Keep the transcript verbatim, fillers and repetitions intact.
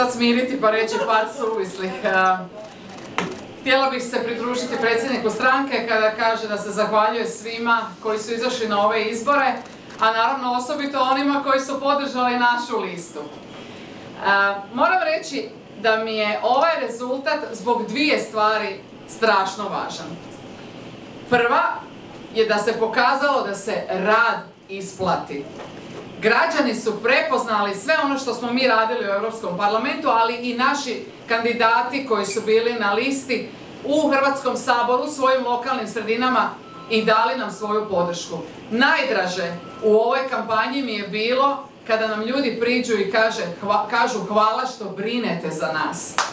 sad smiriti pa reći pad suvislih. Htjela bih se pridružiti predsjedniku stranke kada kaže da se zahvaljuje svima koji su izašli na ove izbore, a naravno osobito onima koji su podržali našu listu. Moram reći da mi je ovaj rezultat zbog dvije stvari strašno važan. Prva je da se pokazalo da se rad isplati. Građani su prepoznali sve ono što smo mi radili u Europskom parlamentu, ali i naši kandidati koji su bili na listi u Hrvatskom saboru, svojim lokalnim sredinama i dali nam svoju podršku. Najdraže u ovoj kampanji mi je bilo kada nam ljudi priđu i kažu hvala što brinete za nas.